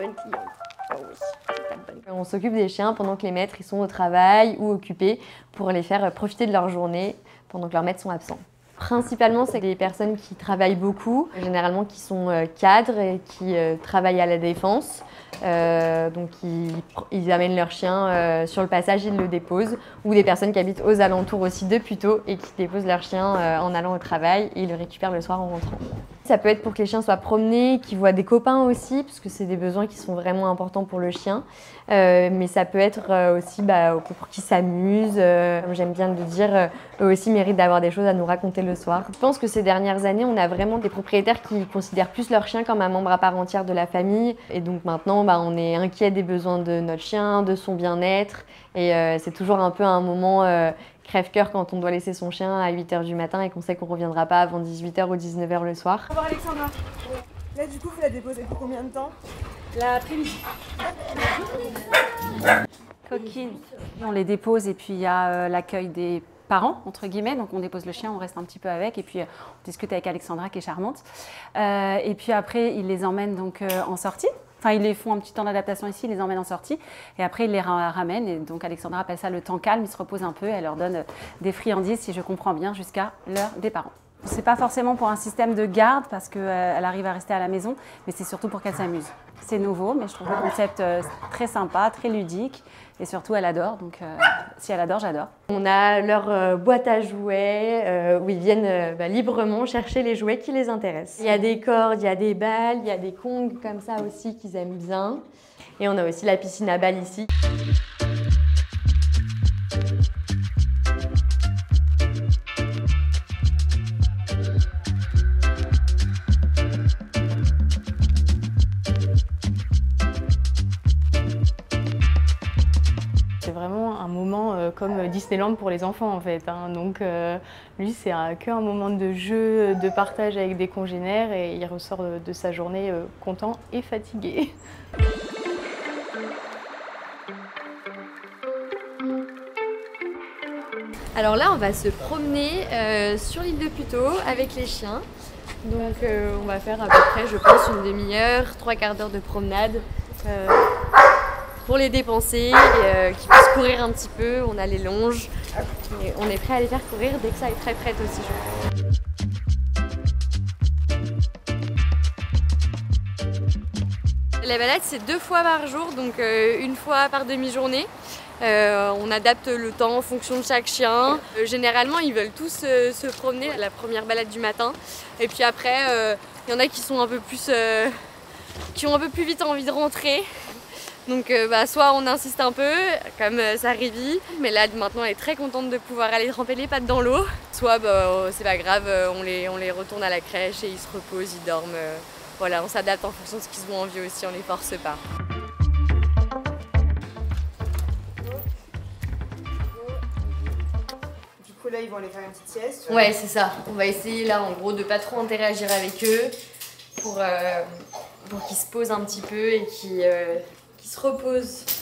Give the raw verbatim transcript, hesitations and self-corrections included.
bonne cliente. Oh oui, c'est pas bonne. On s'occupe des chiens pendant que les maîtres ils sont au travail ou occupés pour les faire profiter de leur journée pendant que leurs maîtres sont absents. Principalement, c'est des personnes qui travaillent beaucoup, généralement qui sont cadres et qui travaillent à la défense. Euh, donc ils, ils amènent leur chien euh, sur le passage, ils le déposent. Ou des personnes qui habitent aux alentours aussi de Puteaux et qui déposent leur chien euh, en allant au travail et ils le récupèrent le soir en rentrant. Ça peut être pour que les chiens soient promenés, qu'ils voient des copains aussi, parce que c'est des besoins qui sont vraiment importants pour le chien. Euh, mais ça peut être aussi bah, pour qu'ils s'amusent. Euh, comme j'aime bien le dire, eux aussi méritent d'avoir des choses à nous raconter le soir. Je pense que ces dernières années, on a vraiment des propriétaires qui considèrent plus leur chien comme un membre à part entière de la famille. Et donc maintenant, bah, on est inquiet des besoins de notre chien, de son bien-être. Et euh, c'est toujours un peu un moment euh, crève-cœur quand on doit laisser son chien à huit heures du matin et qu'on sait qu'on ne reviendra pas avant dix-huit heures ou dix-neuf heures le soir. Au revoir Alexandra. Là du coup vous la déposez pour combien de temps? L'après-midi. Coquine. On les dépose et puis il y a euh, l'accueil des parents, entre guillemets, donc on dépose le chien, on reste un petit peu avec et puis on discute avec Alexandra qui est charmante. Euh, et puis après ils les emmènent donc euh, en sortie. Enfin, ils les font un petit temps d'adaptation ici, ils les emmènent en sortie et après ils les ramènent. Et donc Alexandra appelle ça le temps calme, ils se reposent un peu et elle leur donne des friandises, si je comprends bien, jusqu'à l'heure des parents. C'est pas forcément pour un système de garde parce qu'elle arrive à rester à la maison, mais c'est surtout pour qu'elle s'amuse. C'est nouveau, mais je trouve le concept très sympa, très ludique et surtout elle adore, donc euh, si elle adore, j'adore. On a leur boîte à jouets euh, où ils viennent euh, bah, librement chercher les jouets qui les intéressent. Il y a des cordes, il y a des balles, il y a des kongs comme ça aussi qu'ils aiment bien. Et on a aussi la piscine à balles ici. C'est vraiment un moment euh, comme Disneyland pour les enfants en fait. Hein. Donc euh, lui c'est qu'un moment de jeu, de partage avec des congénères et il ressort de, de sa journée euh, content et fatigué. Alors là on va se promener euh, sur l'île de Puteaux avec les chiens. Donc euh, on va faire à peu près je pense une demi-heure, trois quarts d'heure de promenade. Euh, Pour les dépenser, euh, qu'ils puissent courir un petit peu, on a les longes et on est prêt à les faire courir dès que ça est très prête aussi. Je crois. La balade c'est deux fois par jour, donc euh, une fois par demi-journée. Euh, on adapte le temps en fonction de chaque chien. Euh, généralement ils veulent tous euh, se promener à la première balade du matin. Et puis après, euh, y en a qui sont un peu plus, euh, qui ont un peu plus vite envie de rentrer. Donc euh, bah, soit on insiste un peu, comme euh, ça révit, mais là maintenant elle est très contente de pouvoir aller tremper les pattes dans l'eau. Soit bah, c'est pas grave, on les, on les retourne à la crèche et ils se reposent, ils dorment. Euh, voilà, on s'adapte en fonction de ce qu'ils ont envie aussi, on les force pas. Du coup là ils vont aller faire une petite sieste. Ouais c'est ça, on va essayer là en gros de pas trop interagir avec eux pour, euh, pour qu'ils se posent un petit peu et qu'ils... Euh, qui se repose.